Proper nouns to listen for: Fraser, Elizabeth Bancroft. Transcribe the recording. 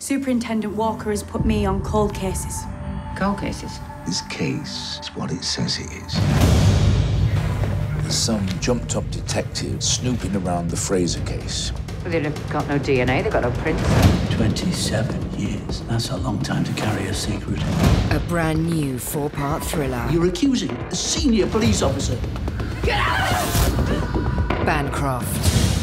Superintendent Walker has put me on cold cases. Cold cases? This case is what it says it is. There's some jumped-up detective snooping around the Fraser case. Well, they've got no DNA, they've got no prints. 27 years. That's a long time to carry a secret. A brand new 4-part thriller. You're accusing a senior police officer. Get out! Bancroft.